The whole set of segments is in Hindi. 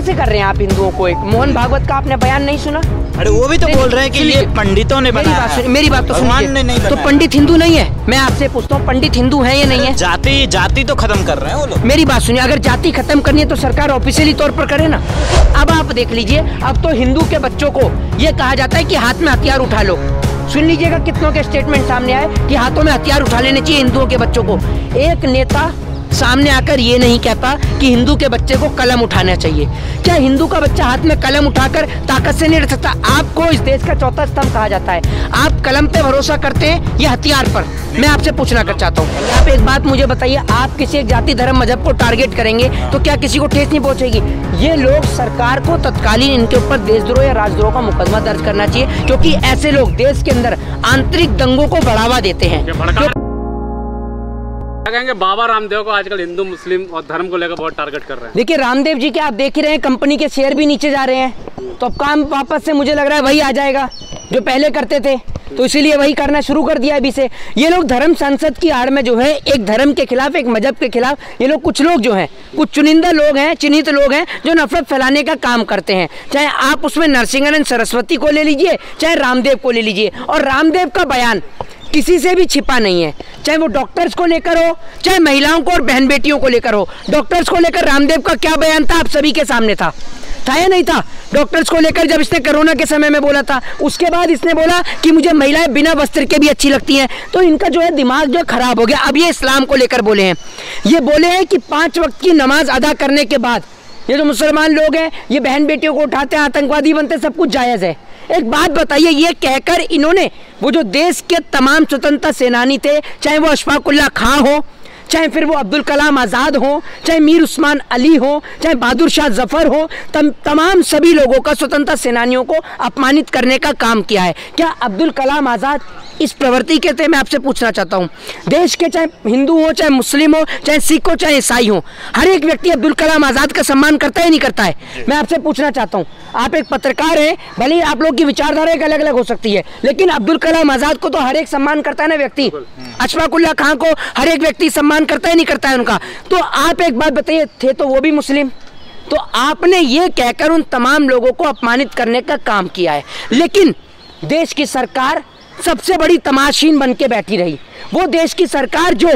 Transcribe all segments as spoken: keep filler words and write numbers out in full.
कहाँ से कर रहे हैं आप हिंदुओं को? एक मोहन भागवत का आपने बयान नहीं सुना? अरे वो भी तो बोल रहे हैं कि ये पंडितों ने बनाया है। मेरी बात तो सुनिए, तो पंडित हिंदू नहीं है? मैं आपसे पूछता हूँ पंडित हिंदू है या नहीं है? जाति जाति तो खत्म कर रहे हैं वो लोग। मेरी बात सुनिए, अगर जाति खत्म करनी है तो सरकार ऑफिशियली तौर पर करे ना। अब आप देख लीजिए, अब तो हिंदू के बच्चों को ये कहा जाता है कि हाथ में हथियार उठा लो। सुन लीजिएगा कितनों के स्टेटमेंट सामने आए कि हाथों में हथियार उठा लेने चाहिए हिंदुओं के बच्चों को। एक नेता सामने आकर ये नहीं कहता कि हिंदू के बच्चे को कलम उठाना चाहिए। क्या हिंदू का बच्चा हाथ में कलम उठाकर ताकत से नहीं रह सकता? आपको इस देश का चौथा स्तंभ कहा जाता है, आप कलम पे भरोसा करते हैं या हथियार पर? मैं आपसे पूछना कर चाहता हूँ, आप एक बात मुझे बताइए, आप किसी एक जाति धर्म मजहब को टारगेट करेंगे तो क्या किसी को ठेस नहीं पहुँचेगी? ये लोग, सरकार को तत्कालीन इनके ऊपर देशद्रोह या राजद्रोह का मुकदमा दर्ज करना चाहिए, क्योंकि ऐसे लोग देश के अंदर आंतरिक दंगों को बढ़ावा देते हैं। कहेंगे बाबा रामदेव को आजकल हिंदू मुस्लिम और धर्म को लेकर बहुत टारगेट कर रहे हैं। देखिए रामदेव जी के आप देख ही रहे हैं, कंपनी के शेयर भी नीचे जा रहे हैं, तो अब काम वापस से मुझे लग रहा है वही आ जाएगा जो पहले करते थे, तो इसीलिए वही करना शुरू कर दिया अभी से। ये लोग धर्म संसद की आड़ में जो है एक धर्म के खिलाफ, एक मजहब के खिलाफ, ये लोग कुछ लोग जो हैं, कुछ चुनिंदा लोग हैं, चिन्हित लोग हैं जो नफरत फैलाने का काम करते हैं। चाहे आप उसमें नरसिंहानंद सरस्वती को ले लीजिए, चाहे रामदेव को ले लीजिए। और रामदेव का बयान किसी से भी छिपा नहीं है, चाहे वो डॉक्टर्स को लेकर हो, चाहे महिलाओं को और बहन बेटियों को लेकर हो। डॉक्टर्स को लेकर रामदेव का क्या बयान था? आप सभी के सामने था था या नहीं था? डॉक्टर्स को लेकर जब इसने कोरोना के समय में बोला था, उसके बाद इसने बोला कि मुझे महिलाएं बिना वस्त्र के भी अच्छी लगती हैं, तो इनका जो है दिमाग जो खराब हो गया। अब ये इस्लाम को लेकर बोले हैं, ये बोले हैं कि पाँच वक्त की नमाज अदा करने के बाद ये जो मुसलमान लोग हैं ये बहन बेटियों को उठाते हैं, आतंकवादी बनते, सब कुछ जायज़ है। एक बात बताइए, ये कहकर इन्होंने वो जो देश के तमाम स्वतंत्रता सेनानी थे, चाहे वो अशफाकउल्ला खां हो, चाहे फिर वो अब्दुल कलाम आजाद हो, चाहे मीर उस्मान अली हो, चाहे बहादुर शाह जफर हो, तम, तमाम सभी लोगों का, स्वतंत्रता सेनानियों को अपमानित करने का काम किया है। क्या अब्दुल कलाम आजाद इस प्रवृत्ति के थे? मैं आपसे पूछना चाहता हूँ। देश के चाहे हिंदू हो, चाहे मुस्लिम हो, चाहे सिख हो, चाहे ईसाई हो, हर एक व्यक्ति अब्दुल कलाम आज़ाद का सम्मान करता है नहीं करता है? मैं आपसे पूछना चाहता हूँ, आप एक पत्रकार हैं, भले ही आप लोग की विचारधारा एक अलग अलग हो सकती है, लेकिन अब्दुल कलाम आज़ाद को तो हर एक सम्मान करता है ना व्यक्ति। अशफाकउल्ला खां को हर एक व्यक्ति सम्मान करता है नहीं करता है उनका? तो आप एक बात बताइए, थे तो वो भी मुस्लिम, तो आपने ये कहकर उन तमाम लोगों को अपमानित करने का काम किया है। लेकिन देश की सरकार सबसे बड़ी तमाशीन बन के बैठी रही। वो देश की सरकार जो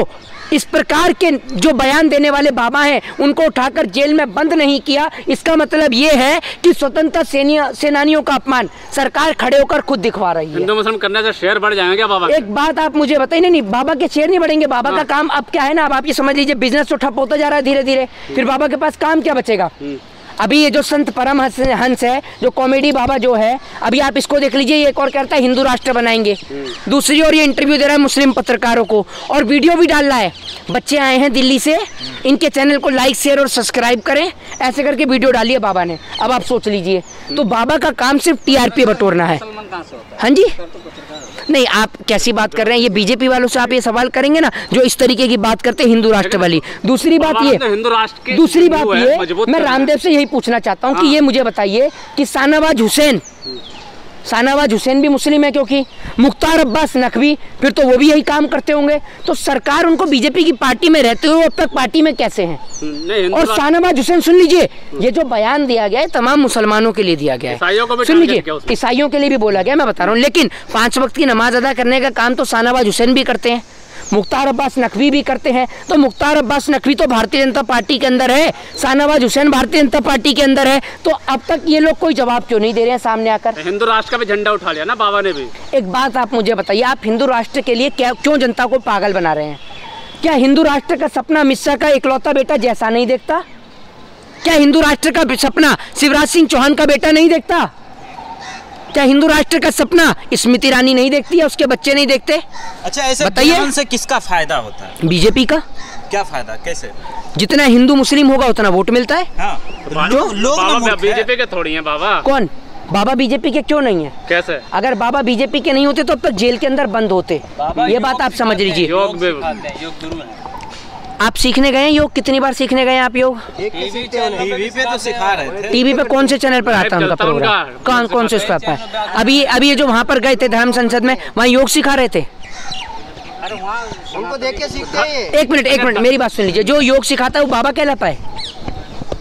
इस प्रकार के जो बयान देने वाले बाबा हैं उनको उठाकर जेल में बंद नहीं किया, इसका मतलब ये है कि स्वतंत्रता सेनानियों का अपमान सरकार खड़े होकर खुद दिखवा रही है। हिंदू मुस्लिम करने से शेयर बढ़ जाएंगे क्या बाबा? एक बात आप मुझे बताइए, नहीं, नहीं बाबा के शेयर नहीं बढ़ेंगे। बाबा का काम अब क्या है ना, अब आप ये समझ लीजिए, बिजनेस तो ठप होता जा रहा है धीरे धीरे, फिर बाबा के पास काम क्या बचेगा? अभी ये जो संत परम हंस है, जो कॉमेडी बाबा जो है, अभी आप इसको देख लीजिए, ये एक और कहता है हिंदू राष्ट्र बनाएंगे, दूसरी ओर ये इंटरव्यू दे रहा है मुस्लिम पत्रकारों को और वीडियो भी डाल रहा है। बच्चे आए हैं दिल्ली से, इनके चैनल को लाइक शेयर और सब्सक्राइब करें, ऐसे करके वीडियो डाली है बाबा ने। अब आप सोच लीजिए, तो बाबा का काम सिर्फ टी आर पी बटोरना है। हाँ जी, नहीं आप कैसी बात कर रहे हैं, ये बीजेपी वालों से आप ये सवाल करेंगे ना जो इस तरीके की बात करते हैं हिंदू राष्ट्र वाली। दूसरी बात ये, दूसरी बात ये मैं रामदेव से यही पूछना चाहता हूँ कि ये मुझे बताइए कि शाहनवाज हुसैन, शाहनवाज हुसैन भी मुस्लिम है, क्योंकि मुख्तार अब्बास नकवी, फिर तो वो भी यही काम करते होंगे, तो सरकार उनको बीजेपी की पार्टी में रहते हुए अब तक पार्टी में कैसे हैं? और शाहनवाज हुसैन सुन लीजिए, ये जो बयान दिया गया है तमाम मुसलमानों के लिए दिया गया है, सुन लीजिए ईसाइयों के लिए भी बोला गया, मैं बता रहा हूँ। लेकिन पाँच वक्त की नमाज अदा करने का काम तो शाहनवाज हुसैन भी करते हैं, मुख्तार अब्बास नकवी भी करते हैं, तो मुख्तार अब्बास नकवी तो भारतीय जनता पार्टी के अंदर है, शाहनवाज हुसैन भारतीय जनता पार्टी के अंदर है, तो अब तक ये लोग कोई जवाब क्यों नहीं दे रहे हैं सामने आकर? हिंदू राष्ट्र का भी झंडा उठा लिया ना बाबा ने भी। एक बात आप मुझे बताइए, आप हिंदू राष्ट्र के लिए क्या, क्यों जनता को पागल बना रहे हैं? क्या हिंदू राष्ट्र का सपना अमित शाह का इकलौता बेटा जैसा नहीं देखता? क्या हिंदू राष्ट्र का सपना शिवराज सिंह चौहान का बेटा नहीं देखता? क्या हिंदू राष्ट्र का सपना स्मृति ईरानी नहीं देखती है, उसके बच्चे नहीं देखते? अच्छा, ऐसे बताइए उनसे किसका फायदा होता है? बीजेपी का क्या फायदा? कैसे? जितना हिंदू मुस्लिम होगा उतना वोट मिलता है। हाँ। जो लोग बीजेपी के थोड़ी हैं बाबा। कौन बाबा बीजेपी के क्यों नहीं है? कैसे? अगर बाबा बीजेपी के नहीं होते तो अब तक जेल के अंदर बंद होते, ये बात आप समझ लीजिए। आप सीखने गए हैं योग? कितनी बार सीखने गए हैं आप योग? टीवी पे तो सिखा रहे थे। टीवी पे कौन से चैनल पर आता है उनका प्रोग्राम? कौन कौन से स्टॉप है? अभी अभी ये जो वहाँ पर गए थे धर्म संसद में, वहाँ योग सिखा रहे थे। अरे वहाँ उनको देख के सीखते हैं। एक मिनट एक मिनट मेरी बात सुन लीजिए, जो योग सिखाता है वो बाबा कहलाता है?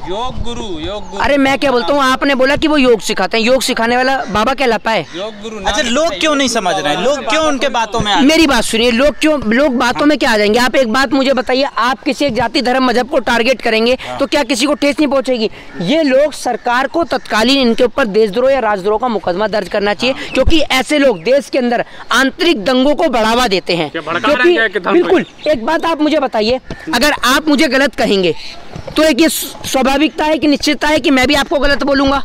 योग गुरु, योग गुरु। अरे मैं क्या बोलता हूँ, आपने बोला कि वो योग सिखाते हैं, योग सिखाने वाला बाबा कहलाता है योग गुरु। अच्छा लोग क्यों नहीं समझ रहे हैं, लोग क्यों उनके बातों में? मेरी बात सुनिए, लोग क्यों, लोग बातों में क्या आ जाएंगे? आप एक बात मुझे बताइए, आप किसी एक जाति धर्म मजहब को टारगेट करेंगे तो क्या किसी को ठेस नहीं पहुँचेगी? ये लोग, सरकार को तत्कालीन इनके ऊपर देशद्रोह या राजद्रोह का मुकदमा दर्ज करना चाहिए, क्योंकि ऐसे लोग देश के अंदर आंतरिक दंगों को बढ़ावा देते हैं। क्योंकि बिल्कुल, एक बात आप मुझे बताइए, अगर आप मुझे गलत कहेंगे तो एक ये स्वाभाविकता है कि निश्चितता है कि मैं भी आपको गलत बोलूंगा,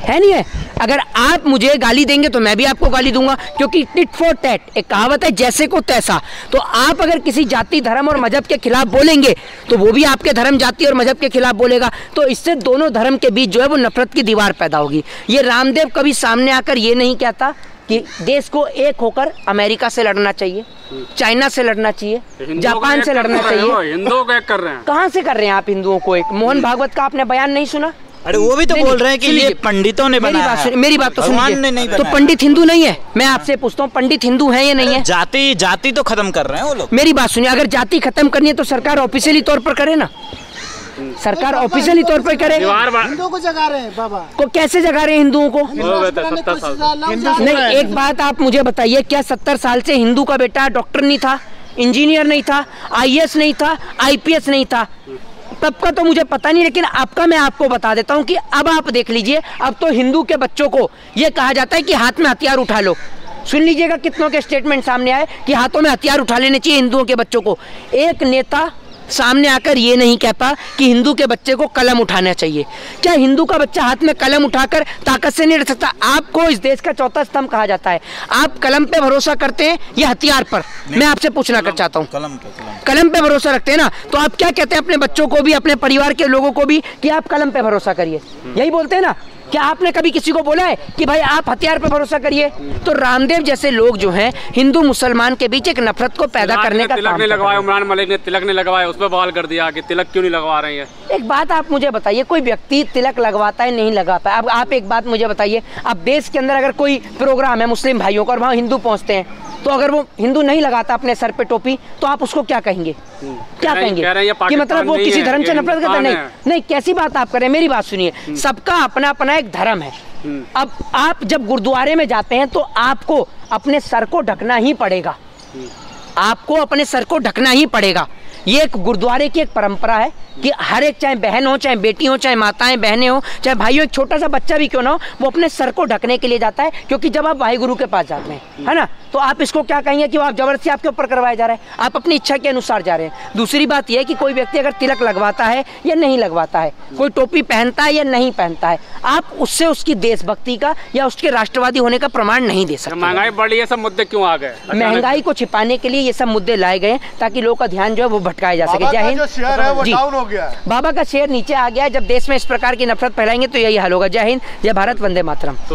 है नहीं है? अगर आप मुझे गाली देंगे तो मैं भी आपको गाली दूंगा, क्योंकि टिट फॉर टैट एक कहावत है, जैसे को तैसा। तो आप अगर किसी जाति धर्म और मजहब के खिलाफ बोलेंगे तो वो भी आपके धर्म जाति और मजहब के खिलाफ बोलेगा, तो इससे दोनों धर्म के बीच जो है वो नफरत की दीवार पैदा होगी। ये रामदेव कभी सामने आकर ये नहीं कहता कि देश को एक होकर अमेरिका से लड़ना चाहिए, चाइना से लड़ना चाहिए, जापान से लड़ना चाहिए। हिंदुओं को एक कर रहे हैं, कहाँ से कर रहे हैं आप हिंदुओं को एक? मोहन भागवत का आपने बयान नहीं सुना? अरे वो भी तो बोल रहे हैं कि ये पंडितों ने बनाया है। मेरी बात तो सुनिए, तो पंडित हिंदू नहीं है? मैं आपसे पूछता हूँ, पंडित हिंदू है या नहीं है? जाति, जाति तो खत्म कर रहे हैं वो लोग। मेरी बात सुनिए, अगर जाति खत्म करनी है तो सरकार ऑफिशियली तौर पर करे ना, सरकार ऑफिशियली तौर पर करे। हिंदुओं को जगा रहे हैं बाबा को, कैसे जगा रहे हैं हिंदुओं को? नहीं, एक बात आप मुझे बताइए, क्या सत्तर साल से हिंदू का बेटा डॉक्टर नहीं था, इंजीनियर नहीं था, आई ए एस नहीं था, आई पी एस नहीं था? तब का तो मुझे पता नहीं, लेकिन आपका मैं आपको बता देता हूँ कि अब आप देख लीजिए, अब तो हिंदू के बच्चों को ये कहा जाता है कि हाथ में हथियार उठा लो। सुन लीजिएगा कितनों के स्टेटमेंट सामने आए कि हाथों में हथियार उठा लेने चाहिए हिंदुओं के बच्चों को। एक नेता सामने आकर ये नहीं कहता कि हिंदू के बच्चे को कलम उठाना चाहिए। क्या हिंदू का बच्चा हाथ में कलम उठाकर ताकत से नहीं रह सकता? आपको इस देश का चौथा स्तंभ कहा जाता है, आप कलम पे भरोसा करते हैं या हथियार पर? मैं आपसे पूछना कर चाहता हूँ, कलम पे, कलम, कलम पे भरोसा रखते हैं ना, तो आप क्या कहते हैं अपने बच्चों को भी, अपने परिवार के लोगों को भी कि आप कलम पे भरोसा करिए? यही बोलते हैं ना। क्या आपने कभी किसी को बोला है कि भाई आप हथियार पर भरोसा करिए? तो रामदेव जैसे लोग जो हैं हिंदू मुसलमान के बीच एक नफरत को पैदा करने का काम करते हैं। उमरान मलिक ने तिलक नहीं लगवाया, उस पर बवाल कर दिया कि तिलक क्यों नहीं लगवा रहे हैं। एक बात आप मुझे बताइए, कोई व्यक्ति तिलक लगवाता है नहीं लगाता है? अब आप एक बात मुझे बताइए, अब देश के अंदर अगर कोई प्रोग्राम है मुस्लिम भाइयों का और वहाँ हिंदू पहुँचते हैं, तो अगर वो हिंदू नहीं लगाता अपने सर पे टोपी तो आप उसको क्या कहेंगे? क्या कहेंगे कि मतलब वो किसी धर्म से नफरत करता? नहीं नहीं, कैसी बात आप करें? मेरी बात सुनिए, सबका अपना अपना एक धर्म है। अब आप जब गुरुद्वारे में जाते हैं तो आपको अपने सर को ढकना ही पड़ेगा, आपको अपने सर को ढकना ही पड़ेगा। ये एक गुरुद्वारे की एक परंपरा है कि हर एक, चाहे बहन हो, चाहे बेटी हो, चाहे माताएं बहनें हो, चाहे भाई हो, एक छोटा सा बच्चा भी क्यों ना हो, वो अपने सर को ढकने के लिए जाता है, क्योंकि जब आप वाहिगुरु के पास जाते हैं, है ना, तो आप इसको क्या कहेंगे कि वो आप जबरदस्ती आपके ऊपर करवाया जा रहा है, आप अपनी इच्छा के अनुसार जा रहे हैं। दूसरी बात यह है कि कोई व्यक्ति अगर तिलक लगवाता है या नहीं लगवाता है, कोई टोपी पहनता है या नहीं पहनता है, आप उससे उसकी देशभक्ति का या उसके राष्ट्रवादी होने का प्रमाण नहीं दे सकते। महंगाई बढ़ी, ये सब मुद्दे क्यों आ गए? महंगाई को छिपाने के लिए ये सब मुद्दे लाए गए ताकि लोगों का ध्यान जो है वो भटकाया जा सके। जय हिंद जी। बाबा का शेयर नीचे आ गया है। जब देश में इस प्रकार की नफरत फैलाएंगे तो यही हाल होगा। जय हिंद, जय भारत, वंदे मातरम।